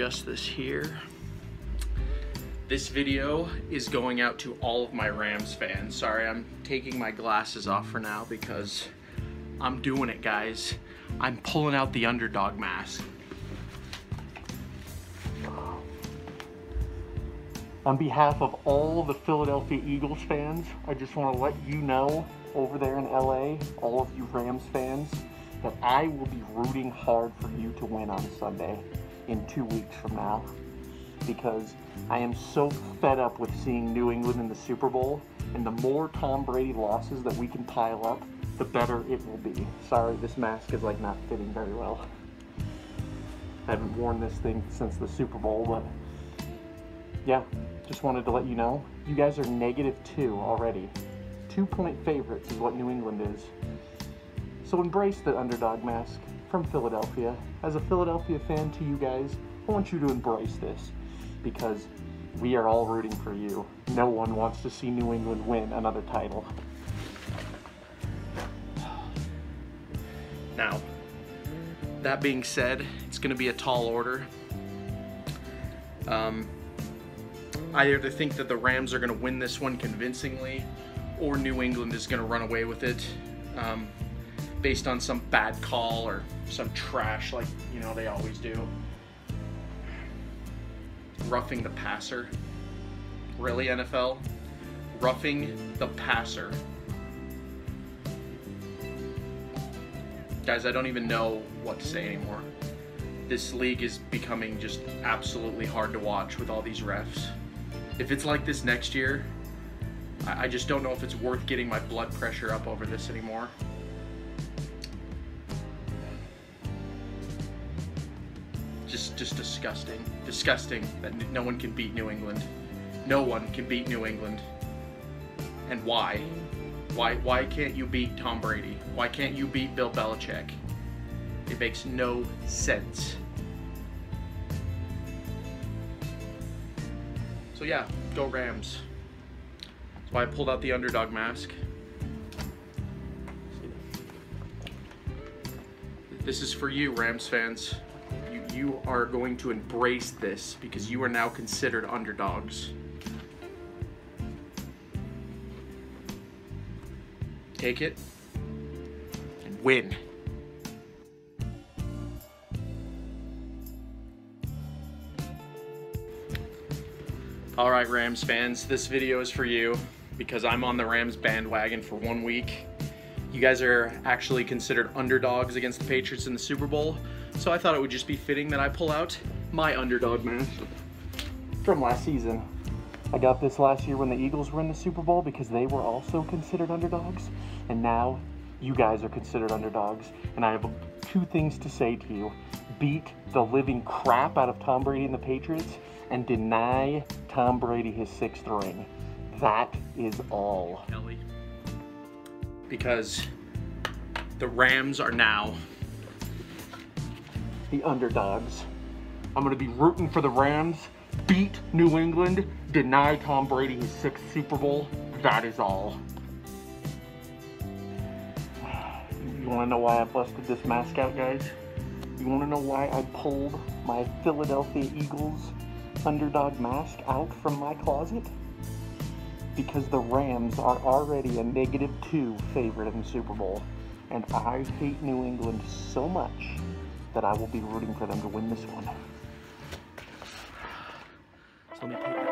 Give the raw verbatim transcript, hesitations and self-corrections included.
adjust this here. This video is going out to all of my Rams fans. Sorry, I'm taking my glasses off for now because I'm doing it, guys. I'm pulling out the underdog mask. On behalf of all the Philadelphia Eagles fans, I just want to let you know over there in L A, all of you Rams fans, that I will be rooting hard for you to win on Sunday in two weeks from now, because I am so fed up with seeing New England in the Super Bowl, and the more Tom Brady losses that we can pile up, the better it will be. Sorry, this mask is like not fitting very well. I haven't worn this thing since the Super Bowl, but yeah, just wanted to let you know, you guys are negative two already. Two point favorites is what New England is. So embrace the underdog mask from Philadelphia. As a Philadelphia fan to you guys, I want you to embrace this, because we are all rooting for you. No one wants to see New England win another title. Now, that being said, it's gonna be a tall order. Um, I either think that the Rams are gonna win this one convincingly, or New England is gonna run away with it um, based on some bad call or some trash like, you know, they always do. Roughing the passer. Really, N F L? Roughing the passer. Guys, I don't even know what to say anymore. This league is becoming just absolutely hard to watch with all these refs. If it's like this next year, I just don't know if it's worth getting my blood pressure up over this anymore. Just, just disgusting. Disgusting that no one can beat New England. No one can beat New England. And why? Why, why can't you beat Tom Brady? Why can't you beat Bill Belichick? It makes no sense. So yeah, go Rams. That's why I pulled out the underdog mask. This is for you, Rams fans. You are going to embrace this because you are now considered underdogs. Take it and win. All right, Rams fans, this video is for you because I'm on the Rams bandwagon for one week. You guys are actually considered underdogs against the Patriots in the Super Bowl, so I thought it would just be fitting that I pull out my underdog mask from last season. I got this last year when the Eagles were in the Super Bowl because they were also considered underdogs, and now you guys are considered underdogs, and I have two things to say to you. Beat the living crap out of Tom Brady and the Patriots, and deny Tom Brady his sixth ring. That is all. Kelly. Because the Rams are now the underdogs. I'm gonna be rooting for the Rams. Beat New England, deny Tom Brady his sixth Super Bowl, that is all. You wanna know why I busted this mask out, guys? You wanna know why I pulled my Philadelphia Eagles underdog mask out from my closet? Because the Rams are already a negative two favorite in the Super Bowl. And I hate New England so much that I will be rooting for them to win this one. So let me take